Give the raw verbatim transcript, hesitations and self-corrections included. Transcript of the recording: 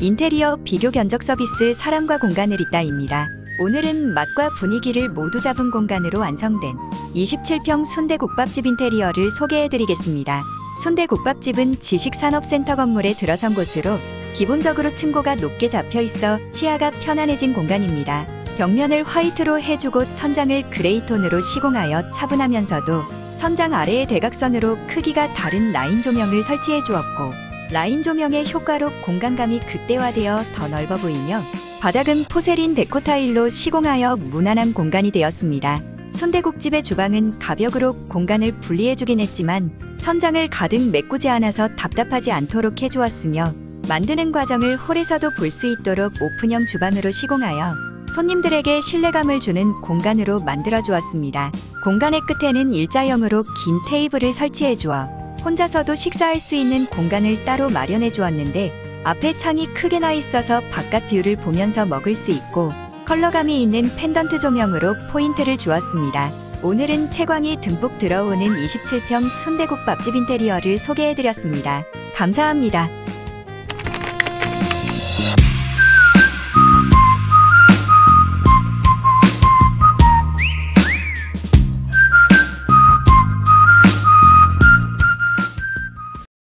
인테리어 비교 견적 서비스 사람과 공간을 잇다입니다. 오늘은 맛과 분위기를 모두 잡은 공간으로 완성된 이십칠 평 순대국밥집 인테리어를 소개해드리겠습니다. 순대국밥집은 지식산업센터 건물에 들어선 곳으로 기본적으로 층고가 높게 잡혀 있어 시야가 편안해진 공간입니다. 벽면을 화이트로 해주고 천장을 그레이톤으로 시공하여 차분하면서도 천장 아래의 대각선으로 크기가 다른 라인 조명을 설치해 주었고, 라인 조명의 효과로 공간감이 극대화되어 더 넓어 보이며 바닥은 포세린 데코 타일로 시공하여 무난한 공간이 되었습니다. 순대국집의 주방은 가벽으로 공간을 분리해주긴 했지만 천장을 가득 메꾸지 않아서 답답하지 않도록 해주었으며, 만드는 과정을 홀에서도 볼 수 있도록 오픈형 주방으로 시공하여 손님들에게 신뢰감을 주는 공간으로 만들어 주었습니다. 공간의 끝에는 일자형으로 긴 테이블을 설치해 주어 혼자서도 식사할 수 있는 공간을 따로 마련해 주었는데, 앞에 창이 크게 나 있어서 바깥 뷰를 보면서 먹을 수 있고 컬러감이 있는 펜던트 조명으로 포인트를 주었습니다. 오늘은 채광이 듬뿍 들어오는 이십칠 평 순대국밥집 인테리어를 소개해드렸습니다. 감사합니다.